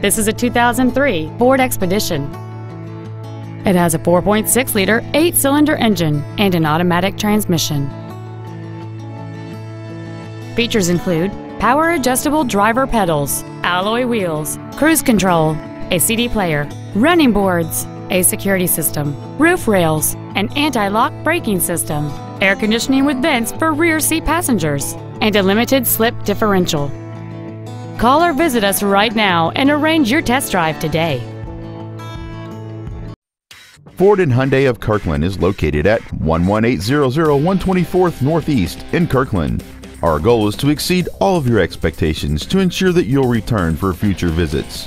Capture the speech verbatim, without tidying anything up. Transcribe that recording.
This is a two thousand three Ford Expedition. It has a four point six liter eight-cylinder engine and an automatic transmission. Features include power adjustable driver pedals, alloy wheels, cruise control, a C D player, running boards, a security system, roof rails, an anti-lock braking system, air conditioning with vents for rear seat passengers, and a limited slip differential. Call or visit us right now and arrange your test drive today. Ford and Hyundai of Kirkland is located at one one eight hundred one twenty-fourth Northeast in Kirkland. Our goal is to exceed all of your expectations to ensure that you'll return for future visits.